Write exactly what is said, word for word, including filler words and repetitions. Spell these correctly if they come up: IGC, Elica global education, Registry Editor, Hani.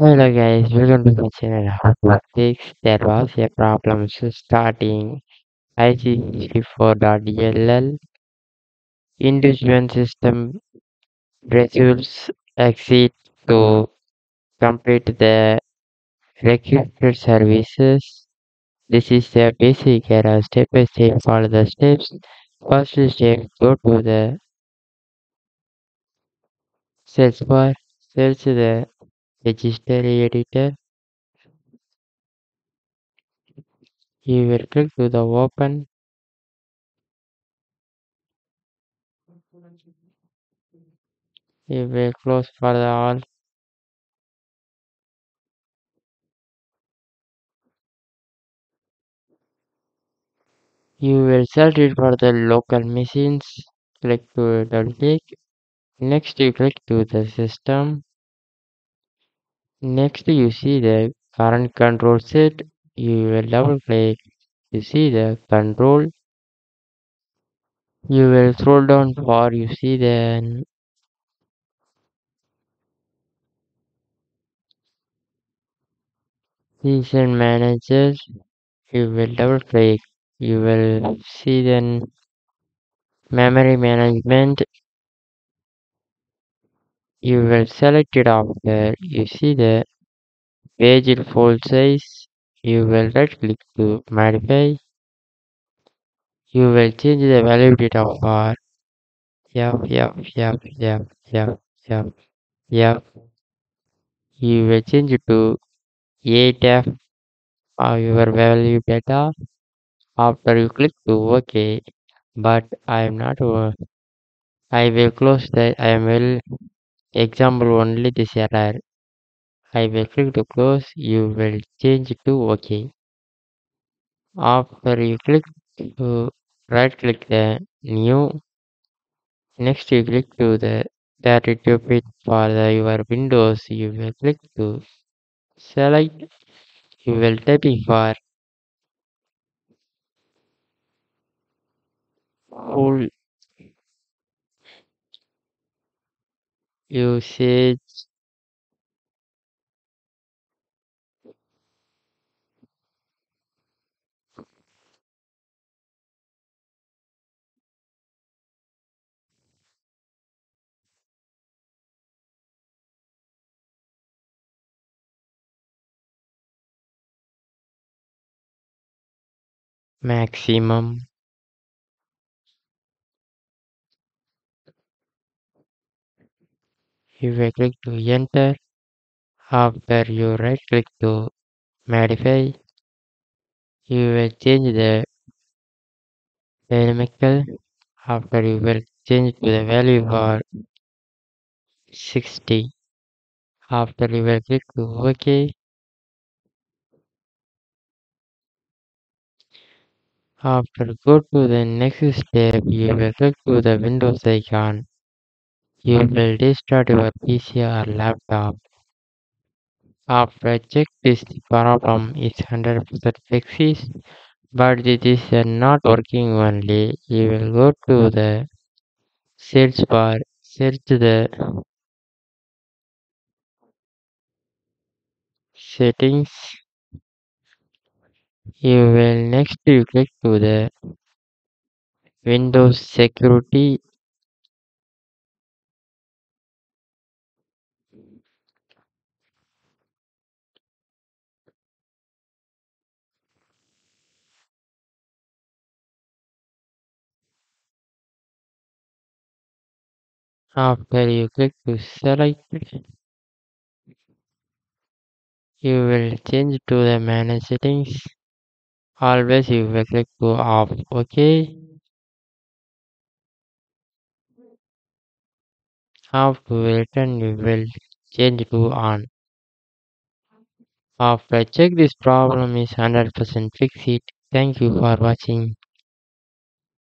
Hello guys, welcome to my channel how to fix. There was a problem starting I G C four dot d l l. Induction system results exit to complete the requested services. This is the basic error. Step by step, follow the steps. First step, go to the search bar, search the Registry Editor. You will click to the open. You will close for the all. You will search it for the local machines. Click to double click. Next, you click to the system. Next, you see the current control set. You will double click. You see the control. You will scroll down for you see the season managers. You will double click. You will see the memory management. You will select it after you see the page full size. You will right click to modify. You will change the value date of R. Yep, yep, yep, yep, yep, yep, yep. You will change it to eight F of your value data. After you click to OK, but I am not over. I will close the I will. Example only this error. I will click to close. You will change to OK. After you click to right click the new. Next you click to the thirty-two bit for the, your Windows. You will click to select. You will type in for full usage maximum. You will click to enter. After you right click to modify, you will change the dynamical. After you will change to the value for sixty. After you will click to OK. After go to the next step, you will click to the Windows icon. You will restart your P C or laptop. After check this problem is one hundred percent fixed, but it is not working only. You will go to the search bar, search the settings. You will next you click to the Windows security. After you click to select, you will change to the manage settings. Always you will click to off. OK. After return, you will change to on. After check this problem is one hundred percent fixed. Thank you for watching.